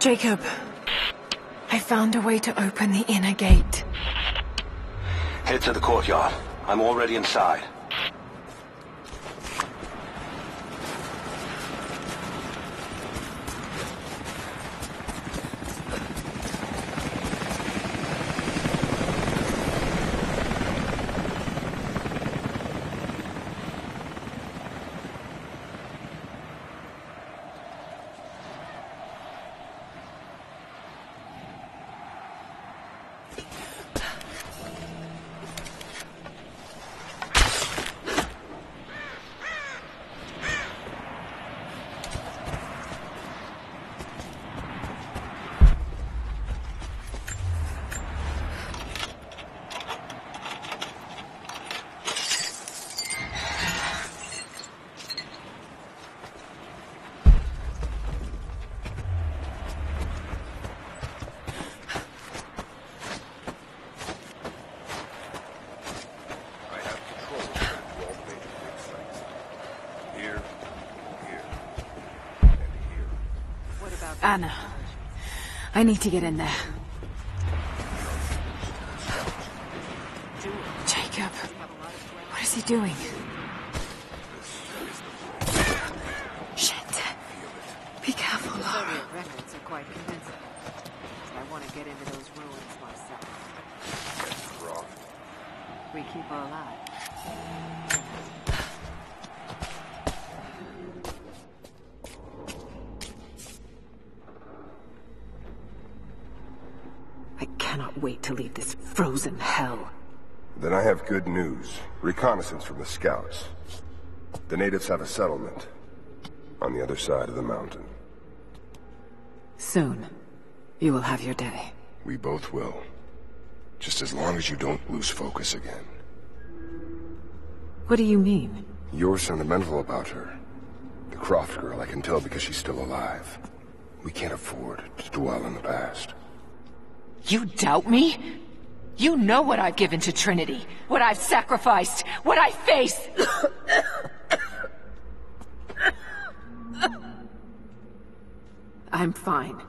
Jacob, I found a way to open the inner gate. Head to the courtyard. I'm already inside. Anna, I need to get in there. Jacob, what is he doing? Shit. Be careful, Laura. Records are quite convincing. I want to get into those ruins myself. We keep her alive. Wait to leave this frozen hell. Then I have good news. Reconnaissance from the scouts. The natives have a settlement on the other side of the mountain. Soon, you will have your day. We both will. Just as long as you don't lose focus again. What do you mean? You're sentimental about her. The Croft girl, I can tell because she's still alive. We can't afford to dwell on the past. You doubt me? You know what I've given to Trinity, what I've sacrificed, what I face. I'm fine.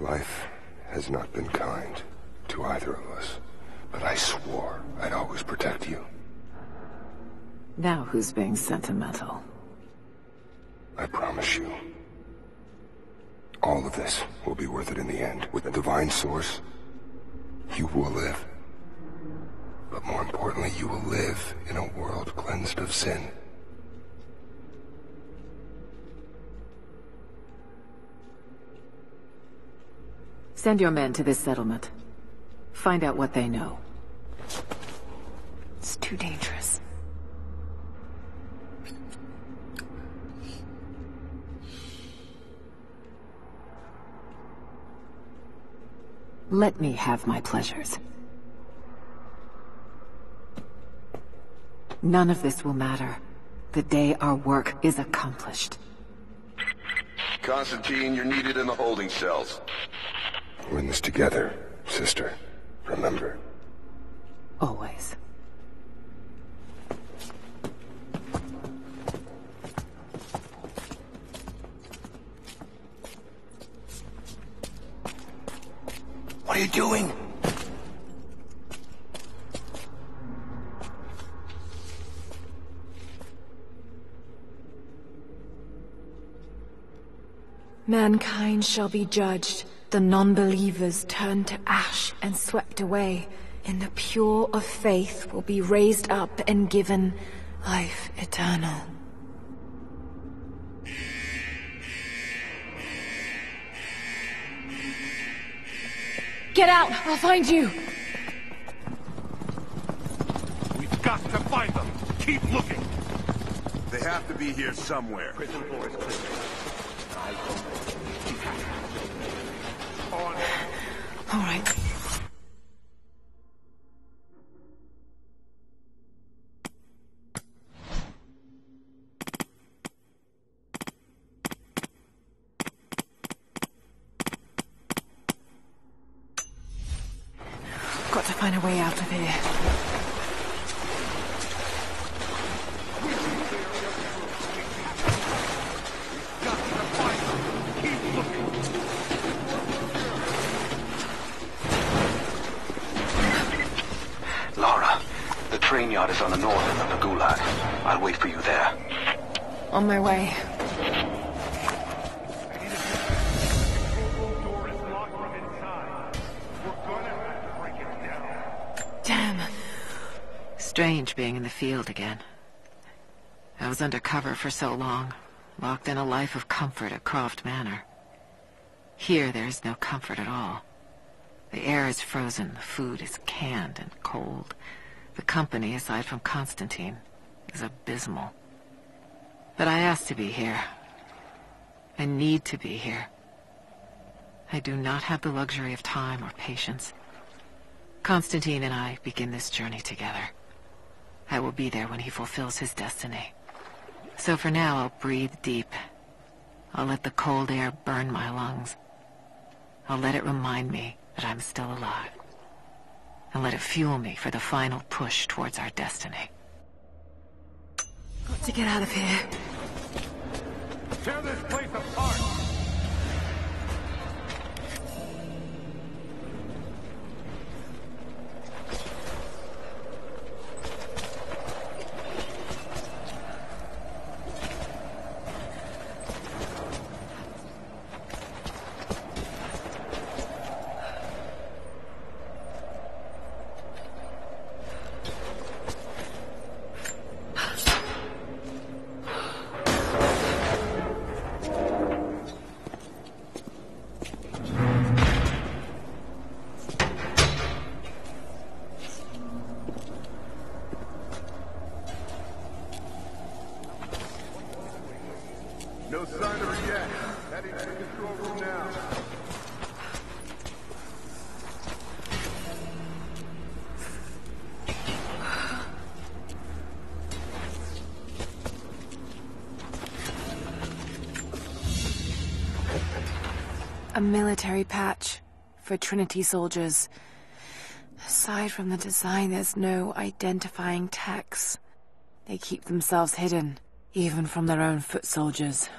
Life has not been kind to either of us, but I swore I'd always protect you. Now who's being sentimental? I promise you. All of this will be worth it in the end. With the divine source, you will live. But more importantly, you will live in a world cleansed of sin. Send your men to this settlement. Find out what they know. It's too dangerous. Let me have my pleasures. None of this will matter the day our work is accomplished. Constantine, you're needed in the holding cells. We're in this together, sister. Remember. Always. What are you doing? Mankind shall be judged, the non-believers turned to ash and swept away, and the pure of faith will be raised up and given life eternal. Get out! I'll find you! We've got to find them! Keep looking! They have to be here somewhere. Prison floor is clear. All right. Find a way out of here. train yard is on the north end of the gulag. I'll wait for you there. On my way. Damn. Strange being in the field again. I was under cover for so long, locked in a life of comfort at Croft Manor. Here there is no comfort at all. The air is frozen, the food is canned and cold. The company, aside from Constantine, is abysmal. But I asked to be here. I need to be here. I do not have the luxury of time or patience. Constantine and I begin this journey together. I will be there when he fulfills his destiny. So for now, I'll breathe deep. I'll let the cold air burn my lungs. I'll let it remind me that I'm still alive. And let it fuel me for the final push towards our destiny. Got to get out of here. Tear this place apart! A military patch for Trinity soldiers. Aside from the design, there's no identifying text. They keep themselves hidden, even from their own foot soldiers.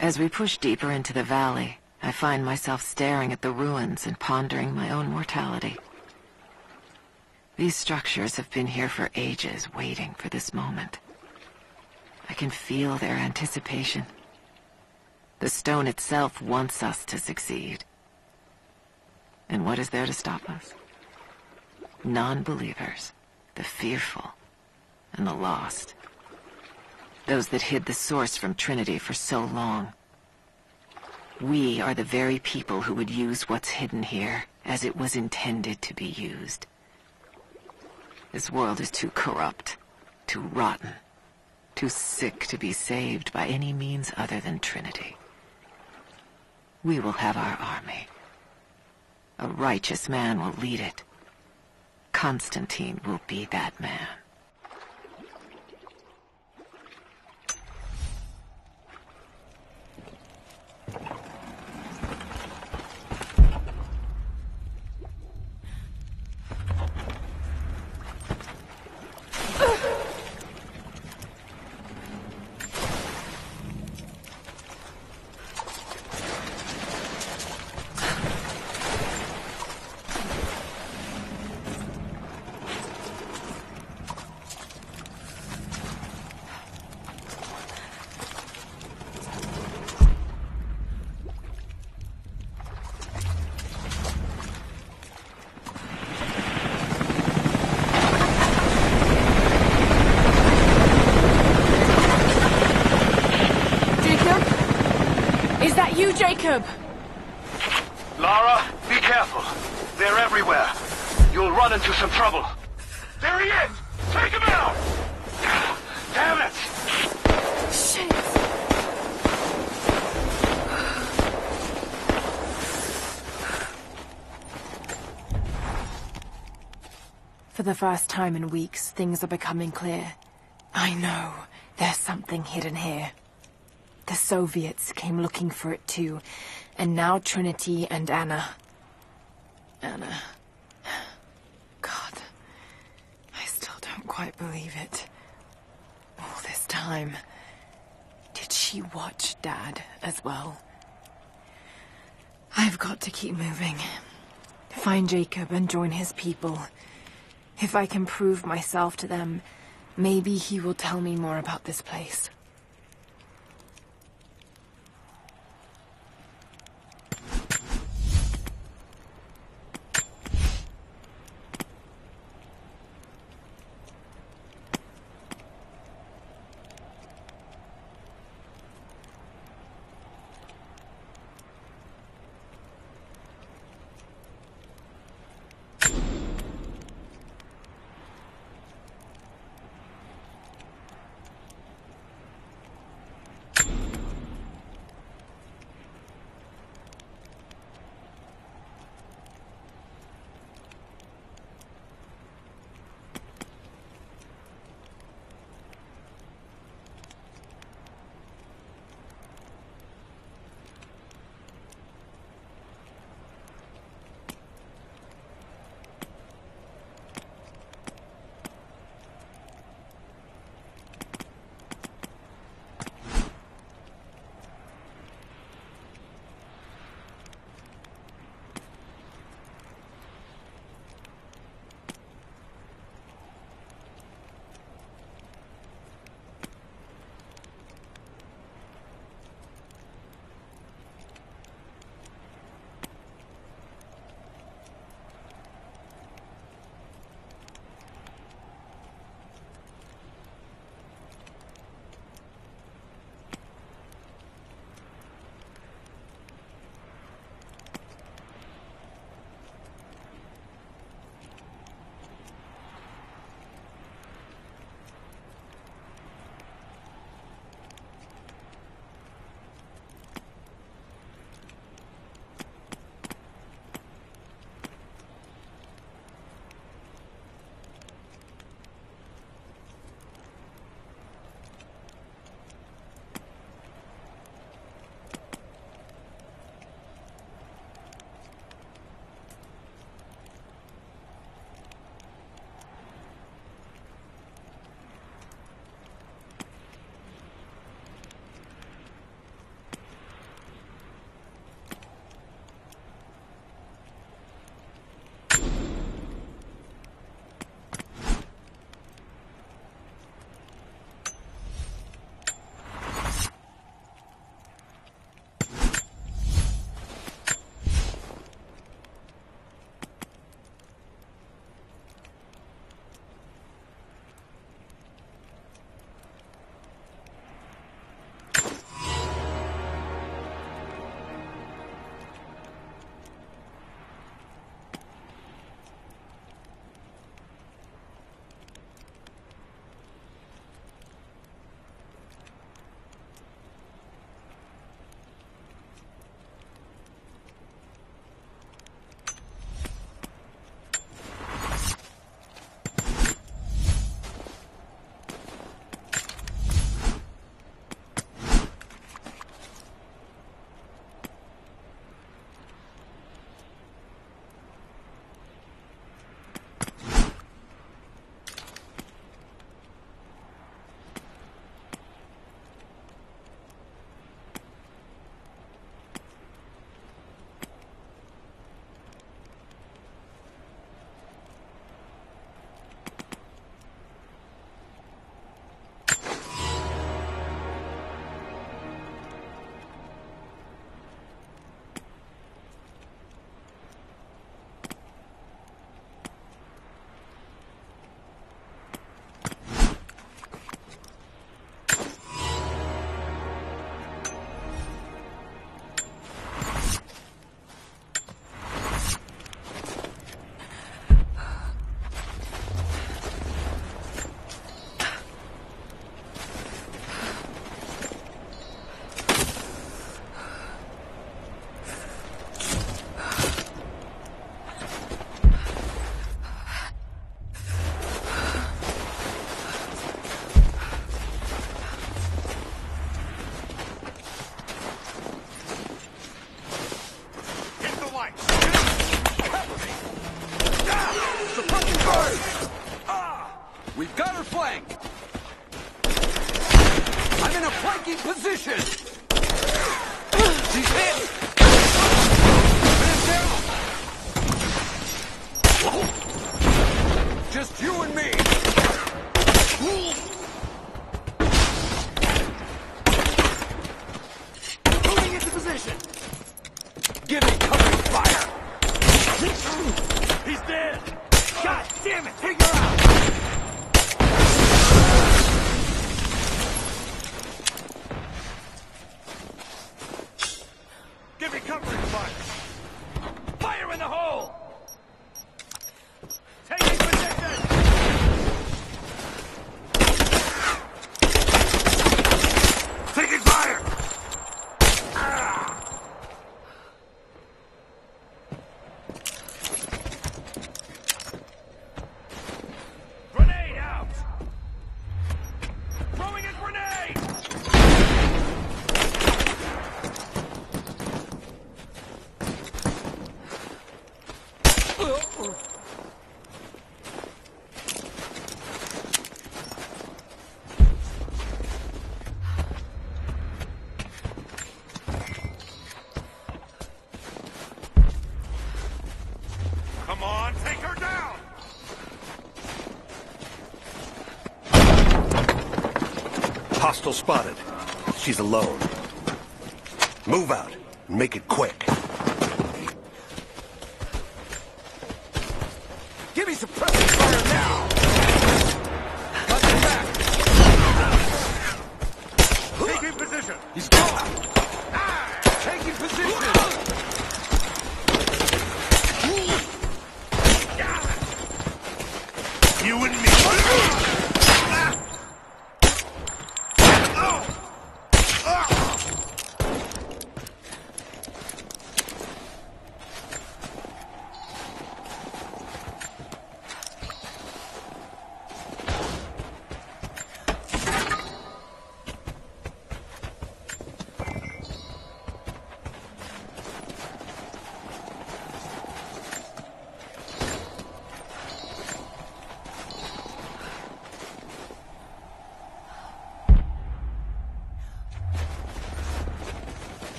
As we push deeper into the valley, I find myself staring at the ruins and pondering my own mortality. These structures have been here for ages, waiting for this moment. I can feel their anticipation. The stone itself wants us to succeed. And what is there to stop us? Non-believers, the fearful, and the lost. Those that hid the source from Trinity for so long. We are the very people who would use what's hidden here as it was intended to be used. This world is too corrupt, too rotten, too sick to be saved by any means other than Trinity. We will have our army. A righteous man will lead it. Constantine will be that man. Jacob! Lara, be careful. They're everywhere. You'll run into some trouble. There he is! Take him out! Damn it! Shit! For the first time in weeks, things are becoming clear. I know. There's something hidden here. The Soviets came looking for it too, and now Trinity and Anna. Anna. God, I still don't quite believe it. All this time. Did she watch Dad as well? I've got to keep moving. Find Jacob and join his people. If I can prove myself to them, maybe he will tell me more about this place. We've got her flanked. I'm in a flanking position. She's hit. Down. Just you and me. Moving into position. Give me covering fire. He's dead. God damn it! Take her out. Give me covering fire. Fire in the hole. Take it, protect it. Taking fire. Ah. Grenade out. Throwing a grenade. Come on, take her down! Hostile spotted. She's alone. Move out and make it quick. Give me some pressing fire now! Cut him back! Taking position! He's gone! Taking position! You and me.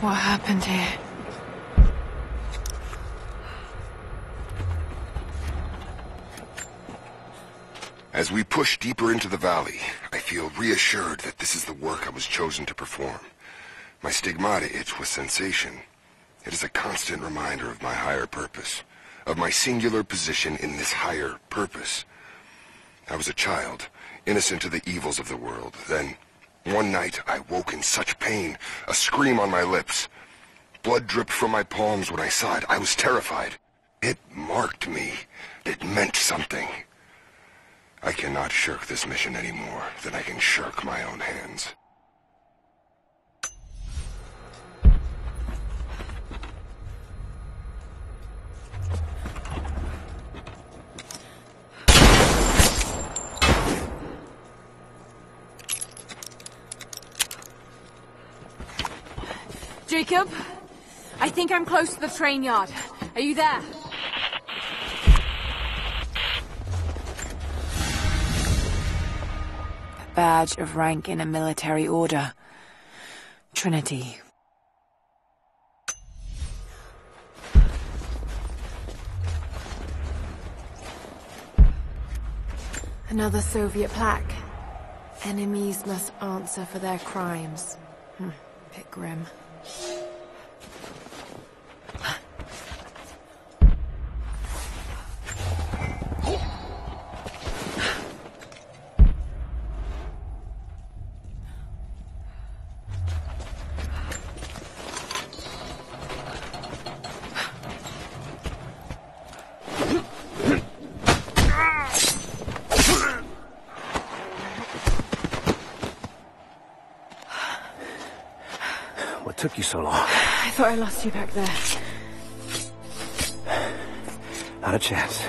What happened here? As we push deeper into the valley, I feel reassured that this is the work I was chosen to perform. My stigmata itch with sensation. It is a constant reminder of my higher purpose, of my singular position in this higher purpose. I was a child, innocent to the evils of the world, then one night, I woke in such pain, a scream on my lips. Blood dripped from my palms when I saw it. I was terrified. It marked me. It meant something. I cannot shirk this mission any more than I can shirk my own hands. Jacob, I think I'm close to the train yard. Are you there? A badge of rank in a military order. Trinity. Another Soviet plaque. Enemies must answer for their crimes. Bit grim. What took you so long? I thought I lost you back there. Not a chance.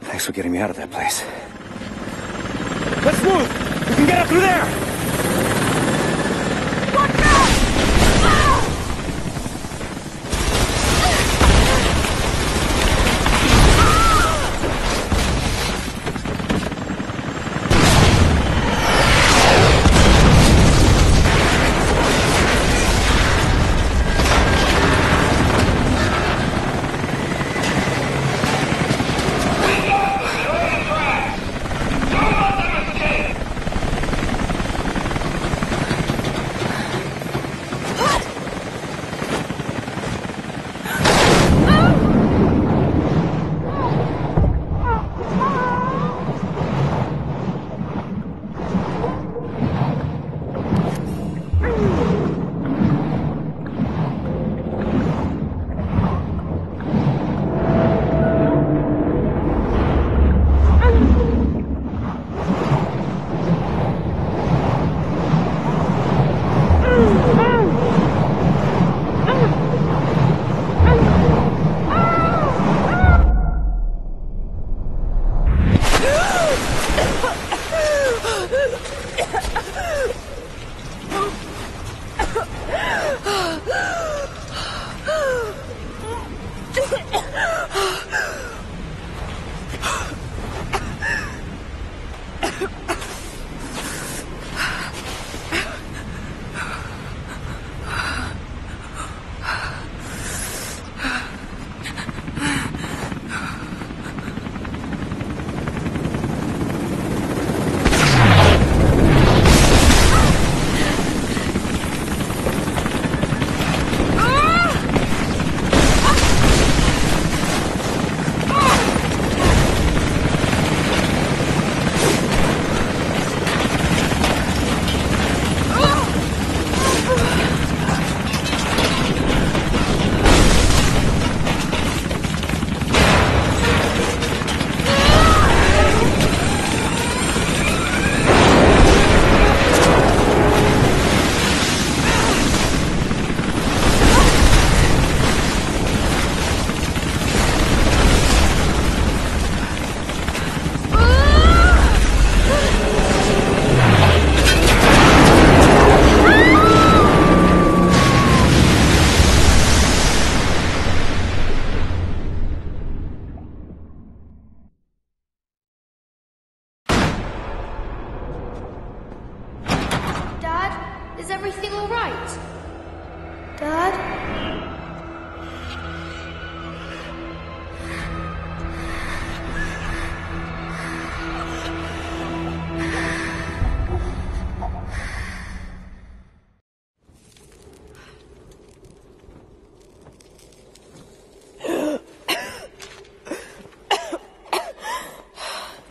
Thanks for getting me out of that place. smooth. We can get up through there. Watch out!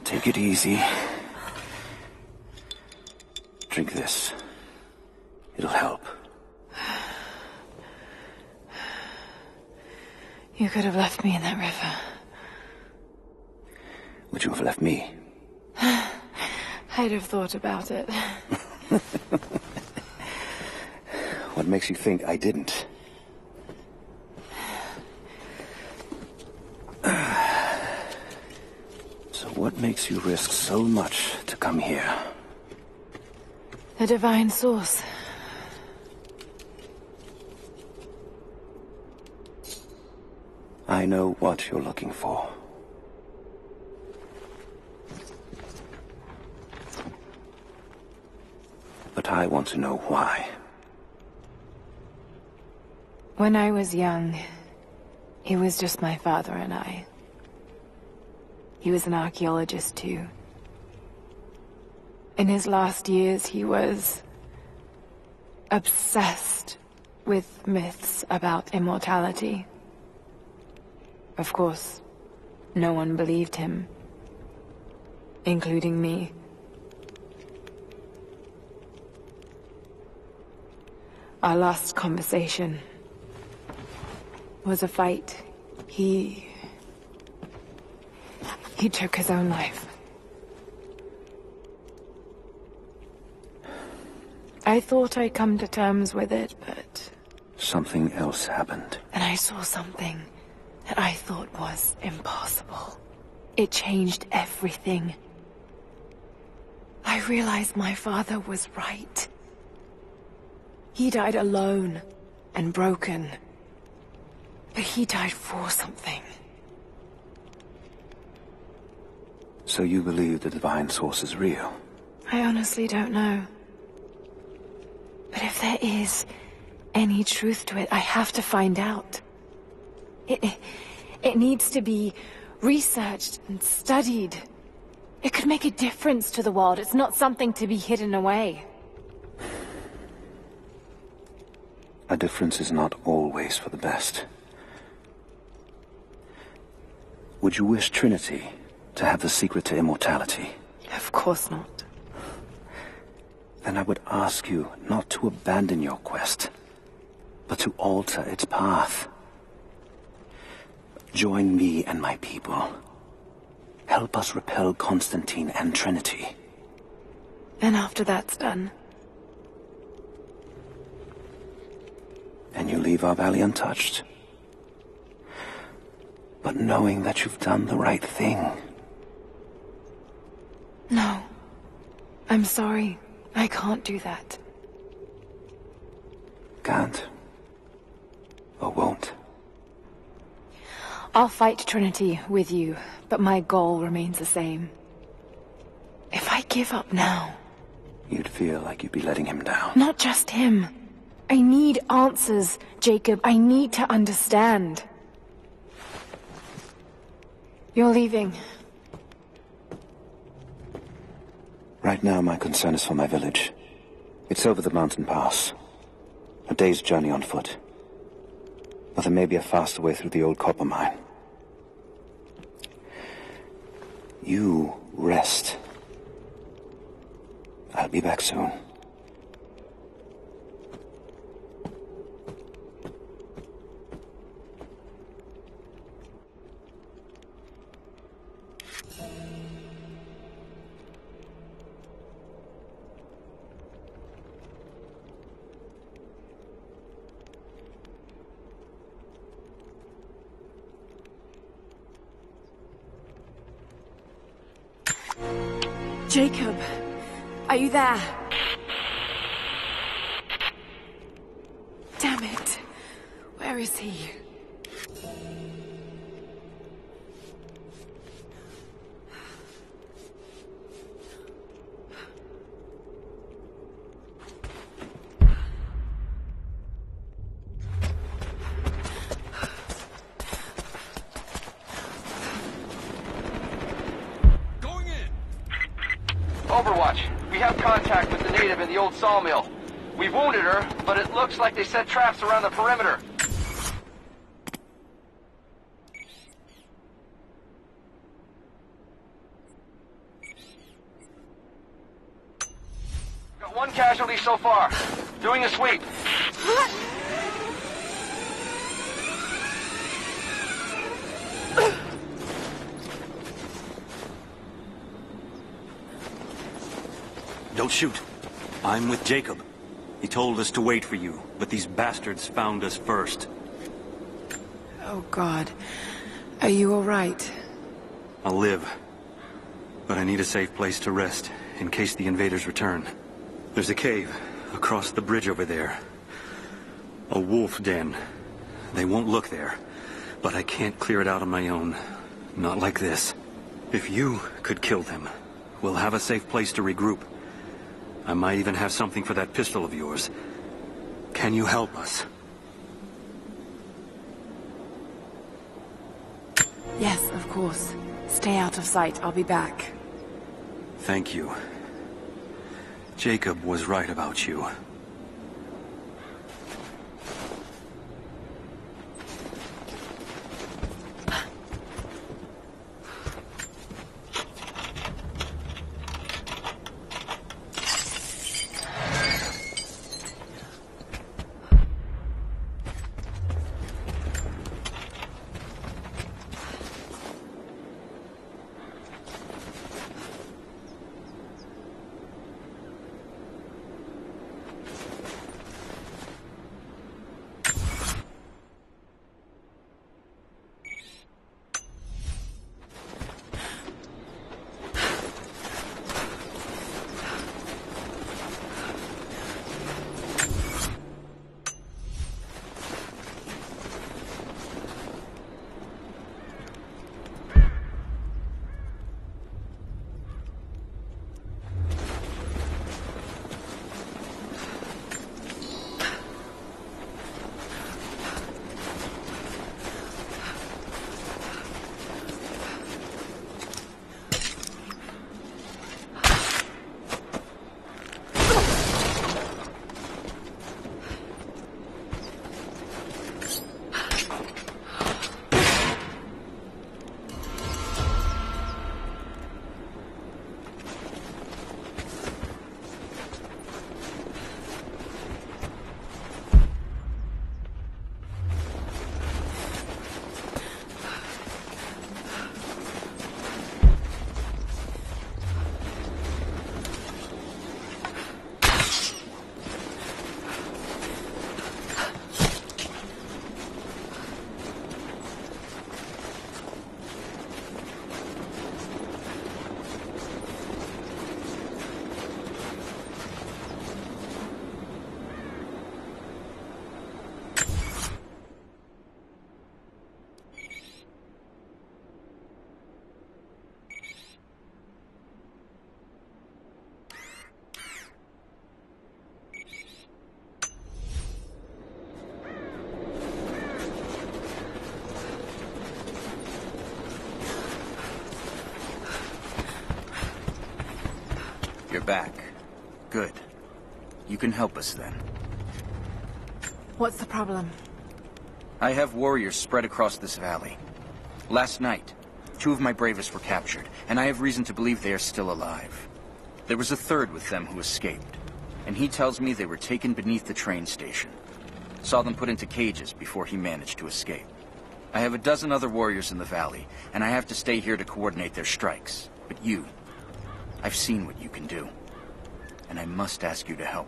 Take it easy. Drink this. It'll help. You could have left me in that river. Would you have left me? I'd have thought about it. What makes you think I didn't? What makes you risk so much to come here? The divine source. I know what you're looking for. But I want to know why. When I was young, he was just my father and I. He was an archaeologist, too. In his last years, he was obsessed with myths about immortality. Of course, no one believed him, including me. Our last conversation was a fight. He took his own life. I thought I'd come to terms with it, but... something else happened. And I saw something that I thought was impossible. It changed everything. I I realized my father was right. He died alone and broken. But he died for something. So you believe the divine source is real? I honestly don't know. But if there is any truth to it, I have to find out. It needs to be researched and studied. It could make a difference to the world. It's not something to be hidden away. A difference is not always for the best. Would you wish Trinity to have the secret to immortality? Of course not. Then I would ask you not to abandon your quest, but to alter its path. Join me and my people. Help us repel Constantine and Trinity. And after that's done? And you leave our valley untouched. But knowing that you've done the right thing. No. I'm sorry. I can't do that. Can't. Or won't. I'll fight Trinity with you, but my goal remains the same. If I give up now... You'd feel like you'd be letting him down. Not just him. I need answers, Jacob. I need to understand. You're leaving. Right now, my concern is for my village. It's over the mountain pass. A day's journey on foot. But there may be a faster way through the old copper mine. You rest. I'll be back soon. Jacob, are you there? Damn it. Where is he? Sawmill. We've wounded her, but it looks like they set traps around the perimeter. Got one casualty so far. Doing a sweep. Don't shoot. I'm with Jacob. He told us to wait for you, but these bastards found us first. Oh, God. Are you all right? I'll live. But I need a safe place to rest, in case the invaders return. There's a cave, across the bridge over there. A wolf den. They won't look there, but I can't clear it out on my own. Not like this. If you could kill them, we'll have a safe place to regroup. I might even have something for that pistol of yours. Can you help us? Yes, of course. Stay out of sight. I'll be back. Thank you. Jacob was right about you. back. Good. You can help us then. What's the problem? I have warriors spread across this valley. Last night, 2 of my bravest were captured, and I have reason to believe they are still alive. There was a 3rd with them who escaped, and he tells me they were taken beneath the train station. Saw them put into cages before he managed to escape. I have a 12 other warriors in the valley, and I have to stay here to coordinate their strikes. But you, I've seen what you can do, and I must ask you to help.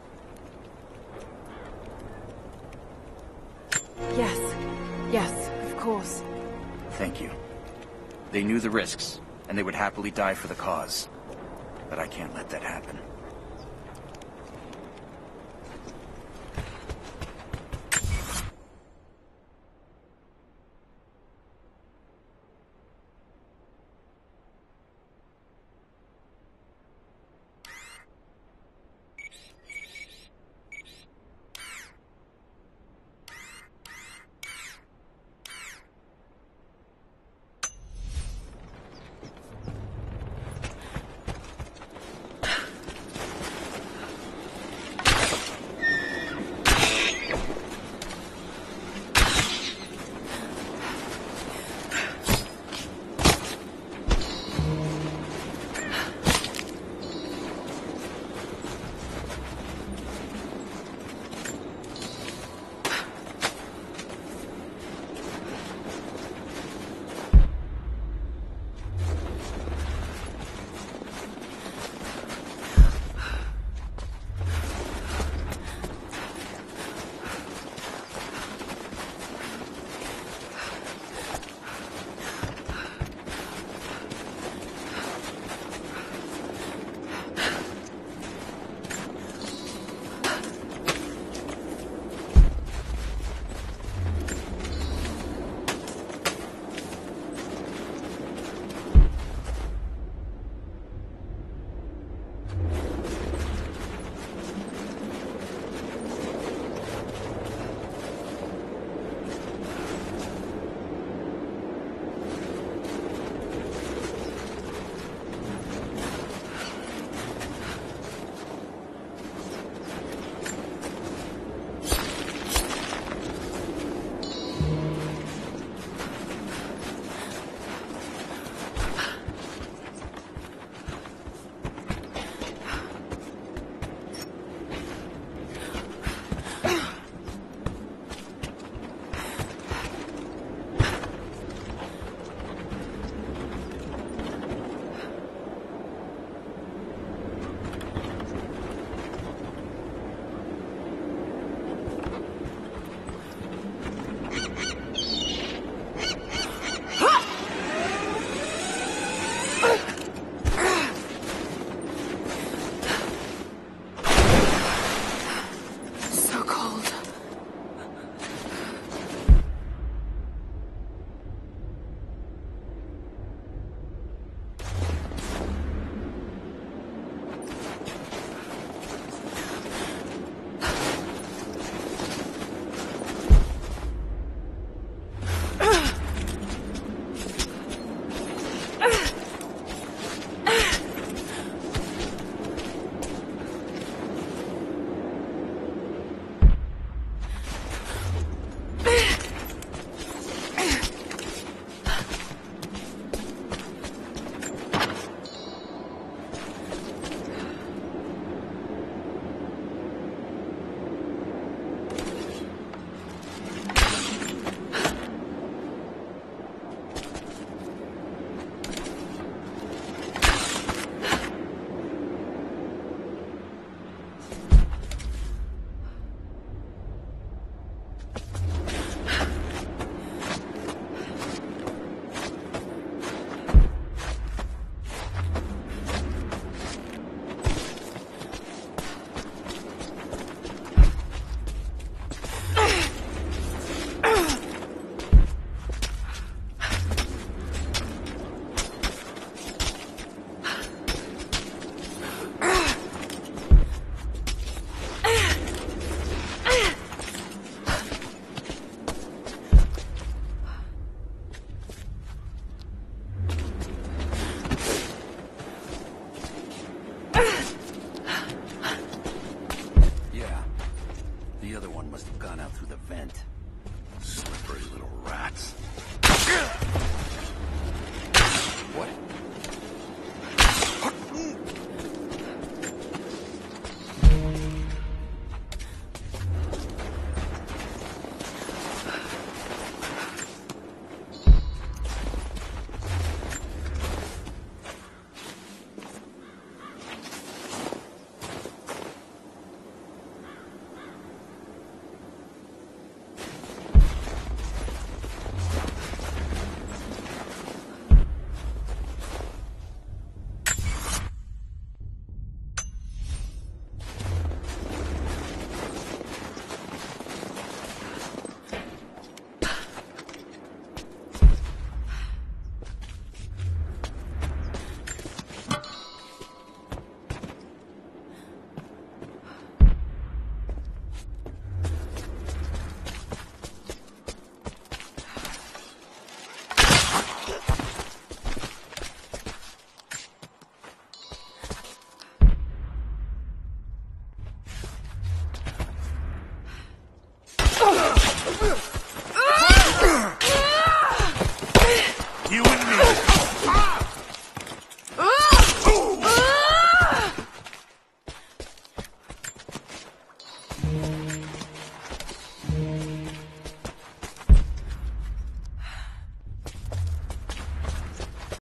Yes, of course. Thank you. They knew the risks, and they would happily die for the cause. But I can't let that happen.